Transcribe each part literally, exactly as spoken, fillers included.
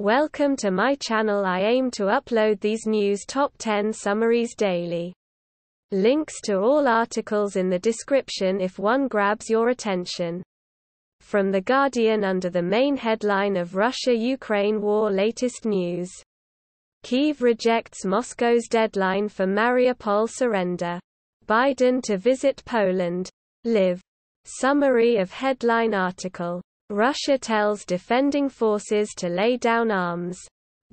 Welcome to my channel. I aim to upload these news top ten summaries daily. Links to all articles in the description if one grabs your attention. From The Guardian under the main headline of Russia-Ukraine war, latest news. Kyiv rejects Moscow's deadline for Mariupol surrender. Biden to visit Poland. Live. Summary of headline article. Russia tells defending forces to lay down arms.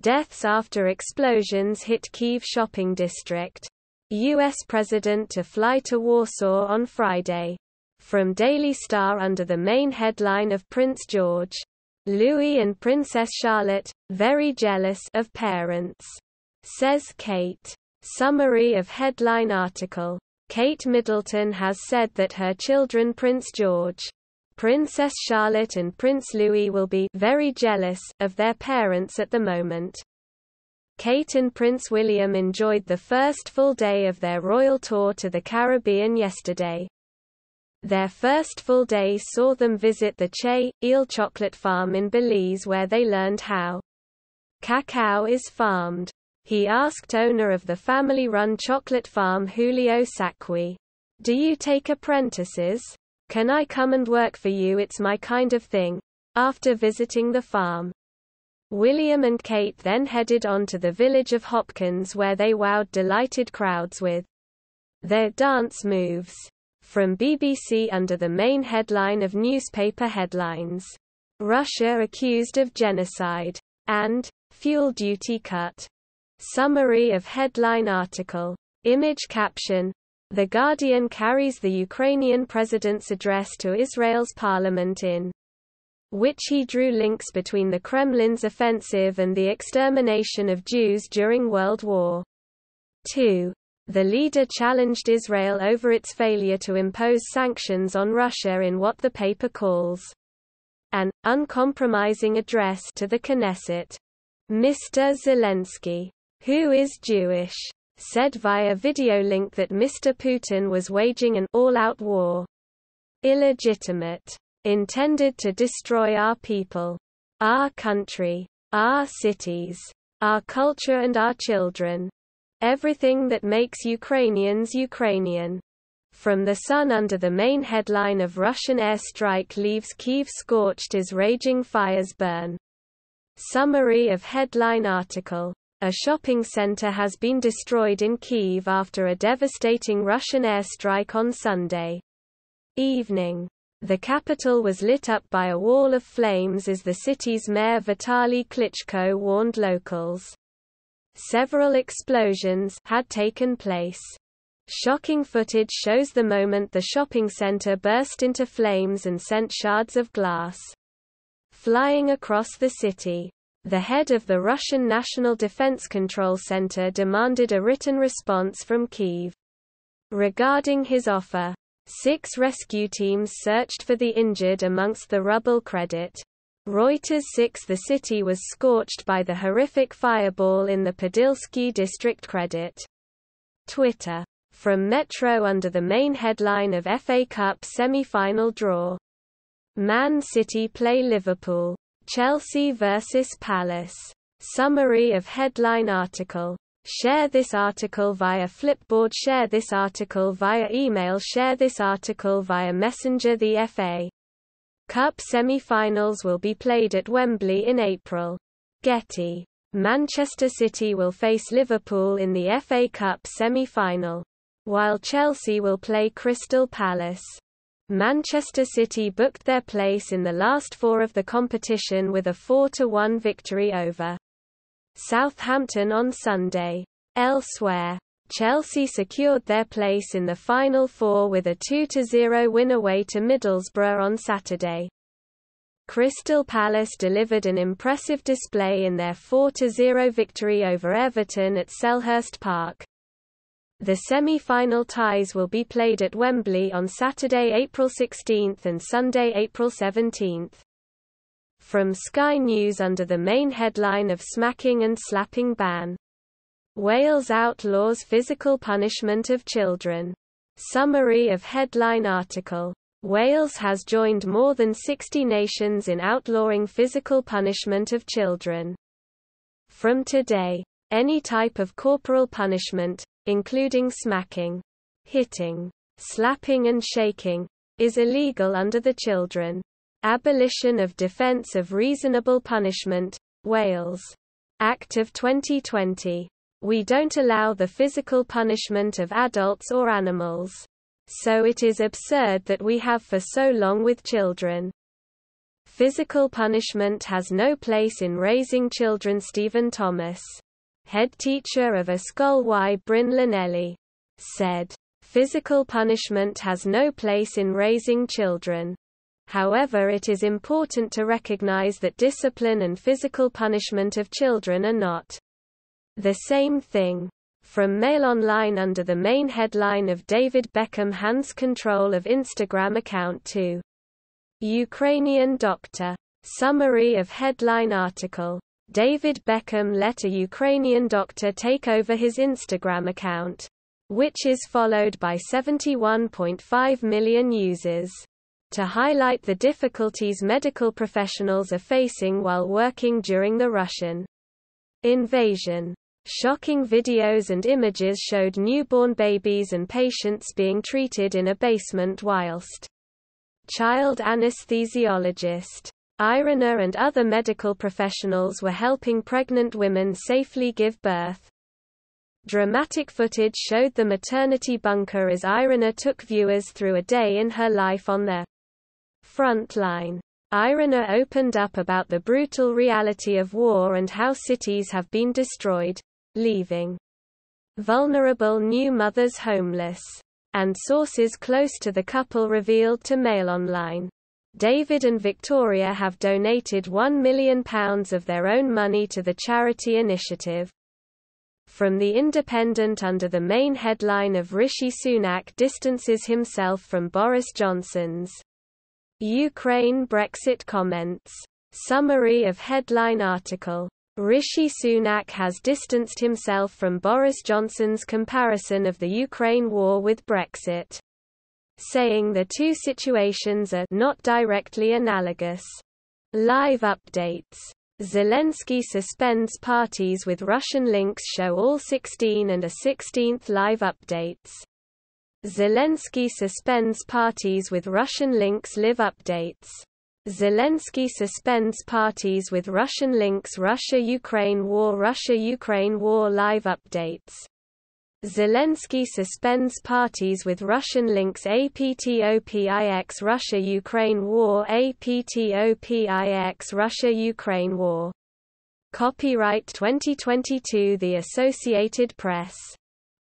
Deaths after explosions hit Kyiv shopping district. U S President to fly to Warsaw on Friday. From Daily Star under the main headline of Prince George, Louis and Princess Charlotte, very jealous of parents, says Kate. Summary of headline article. Kate Middleton has said that her children Prince George, Princess Charlotte and Prince Louis will be very jealous of their parents at the moment. Kate and Prince William enjoyed the first full day of their royal tour to the Caribbean yesterday. Their first full day saw them visit the Che Eel Chocolate Farm in Belize, where they learned how cacao is farmed. He asked owner of the family-run chocolate farm, Julio Sacqui, "Do you take apprentices? Can I come and work for you? It's my kind of thing." After visiting the farm, William and Kate then headed on to the village of Hopkins, where they wowed delighted crowds with their dance moves. From B B C under the main headline of newspaper headlines. Russia accused of genocide. And fuel duty cut. Summary of headline article. Image caption. The Guardian carries the Ukrainian president's address to Israel's parliament, in which he drew links between the Kremlin's offensive and the extermination of Jews during World War Two. The leader challenged Israel over its failure to impose sanctions on Russia in what the paper calls an uncompromising address to the Knesset. Mister Zelensky, who is Jewish, said via video link that Mister Putin was waging an all-out war, illegitimate, intended to destroy our people, our country, our cities, our culture and our children. Everything that makes Ukrainians Ukrainian. From The Sun under the main headline of Russian airstrike leaves Kyiv scorched as raging fires burn. Summary of headline article. A shopping center has been destroyed in Kyiv after a devastating Russian airstrike on Sunday evening. The capital was lit up by a wall of flames as the city's mayor Vitaly Klitschko warned locals. Several explosions had taken place. Shocking footage shows the moment the shopping center burst into flames and sent shards of glass flying across the city. The head of the Russian National Defense Control Center demanded a written response from Kyiv regarding his offer. Six rescue teams searched for the injured amongst the rubble. Credit Reuters six. The city was scorched by the horrific fireball in the Podilsky district. Credit Twitter. From Metro under the main headline of F A Cup semi-final draw. Man City play Liverpool. Chelsea versus Palace. Summary of headline article. Share this article via Flipboard. Share this article via email. Share this article via Messenger. The F A Cup semi-finals will be played at Wembley in April. Getty. Manchester City will face Liverpool in the F A Cup semi-final, while Chelsea will play Crystal Palace. Manchester City booked their place in the last four of the competition with a four to one victory over Southampton on Sunday. Elsewhere, Chelsea secured their place in the final four with a two to zero win away to Middlesbrough on Saturday. Crystal Palace delivered an impressive display in their four to zero victory over Everton at Selhurst Park. The semi-final ties will be played at Wembley on Saturday, April sixteenth and Sunday, April seventeenth. From Sky News under the main headline of Smacking and Slapping Ban. Wales outlaws physical punishment of children. Summary of headline article. Wales has joined more than sixty nations in outlawing physical punishment of children. From today, any type of corporal punishment, including smacking, hitting, slapping and shaking, is illegal under the Children. Abolition of Defence of Reasonable Punishment, Wales. Act of twenty twenty. We don't allow the physical punishment of adults or animals. So it is absurd that we have for so long with children. Physical punishment has no place in raising children. Stephen Thomas, head teacher of a school Y. Bryn Linelli, said, "Physical punishment has no place in raising children. However, it is important to recognize that discipline and physical punishment of children are not the same thing." From Mail Online, under the main headline of David Beckham hands control of Instagram account to Ukrainian doctor. Summary of headline article. David Beckham let a Ukrainian doctor take over his Instagram account, which is followed by seventy-one point five million users. To highlight the difficulties medical professionals are facing while working during the Russian invasion. Shocking videos and images showed newborn babies and patients being treated in a basement whilst child anesthesiologist Irina and other medical professionals were helping pregnant women safely give birth. Dramatic footage showed the maternity bunker as Irina took viewers through a day in her life on the front line. Irina opened up about the brutal reality of war and how cities have been destroyed, leaving vulnerable new mothers homeless. And sources close to the couple revealed to Mail Online. David and Victoria have donated one million pounds of their own money to the charity initiative. From The Independent, under the main headline of Rishi Sunak distances himself from Boris Johnson's Ukraine Brexit comments. Summary of headline article. Rishi Sunak has distanced himself from Boris Johnson's comparison of the Ukraine war with Brexit, saying the two situations are not directly analogous. Live updates. Zelensky suspends parties with Russian links show all sixteen and a sixteenth live updates. Zelensky suspends parties with Russian links live updates. Zelensky suspends parties with Russian links Russia-Ukraine war Russia-Ukraine war live updates. Zelensky suspends parties with Russian links APTOPIX Russia-Ukraine war APTOPIX Russia-Ukraine war. Copyright twenty twenty-two The Associated Press.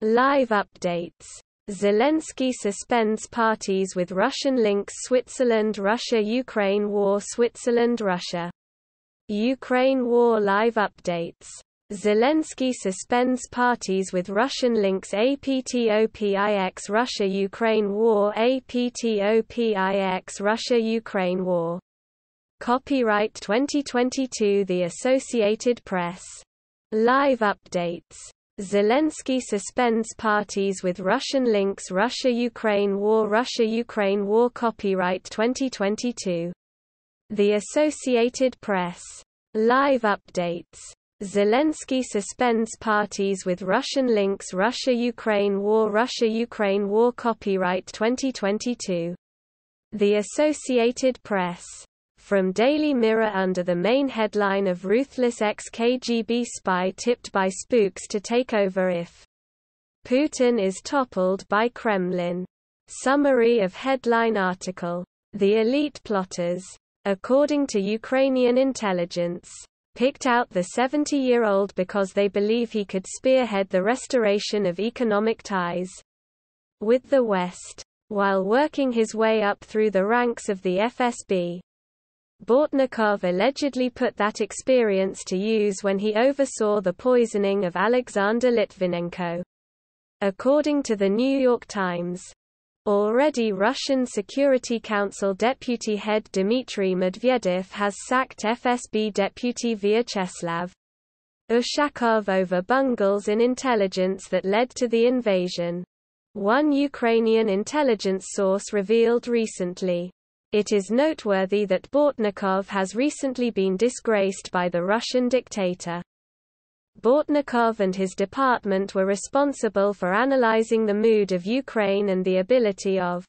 Live updates. Zelensky suspends parties with Russian links Switzerland Russia-Ukraine war Switzerland Russia Ukraine war live updates. Zelensky suspends parties with Russian links APTOPIX Russia-Ukraine war APTOPIX Russia-Ukraine war. Copyright twenty twenty-two The Associated Press. Live updates. Zelensky suspends parties with Russian links Russia-Ukraine war Russia-Ukraine war. Copyright twenty twenty-two. The Associated Press. Live updates. Zelensky suspends parties with Russian links Russia-Ukraine war Russia-Ukraine war. Copyright twenty twenty-two. The Associated Press. From Daily Mirror, under the main headline of ruthless ex-K G B spy tipped by spooks to take over if Putin is toppled by Kremlin. Summary of headline article. The elite plotters, according to Ukrainian intelligence, picked out the seventy-year-old because they believe he could spearhead the restoration of economic ties with the West, while working his way up through the ranks of the F S B. Bortnikov allegedly put that experience to use when he oversaw the poisoning of Alexander Litvinenko. According to The New York Times, already Russian Security Council deputy head Dmitry Medvedev has sacked F S B deputy Vyacheslav Ushakov over bungles in intelligence that led to the invasion. One Ukrainian intelligence source revealed recently. It is noteworthy that Bortnikov has recently been disgraced by the Russian dictator Bortnikov and his department were responsible for analyzing the mood of Ukraine and the ability of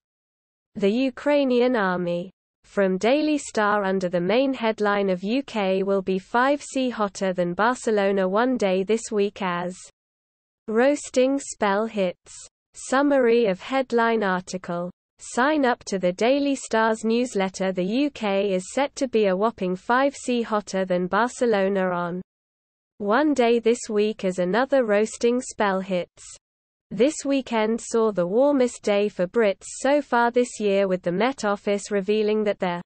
the Ukrainian army. From Daily Star under the main headline of U K will be five C hotter than Barcelona one day this week as roasting spell hits. Summary of headline article. Sign up to the Daily Star's newsletter. The U K is set to be a whopping five C hotter than Barcelona on one day this week as another roasting spell hits. This weekend saw the warmest day for Brits so far this year, with the Met Office revealing that the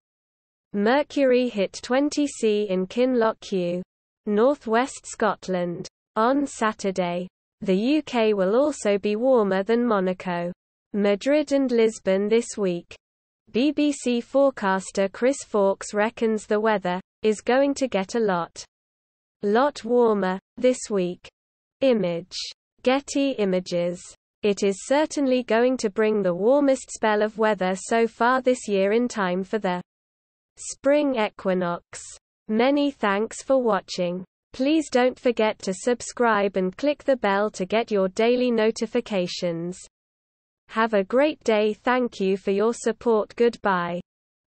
mercury hit twenty C in Kinloch Kew, northwest Scotland, on Saturday. The U K will also be warmer than Monaco, Madrid and Lisbon this week. B B C forecaster Chris Fawkes reckons the weather is going to get a lot, lot warmer this week. Image. Getty Images. It is certainly going to bring the warmest spell of weather so far this year in time for the spring equinox. Many thanks for watching. Please don't forget to subscribe and click the bell to get your daily notifications. Have a great day. Thank you for your support. Goodbye.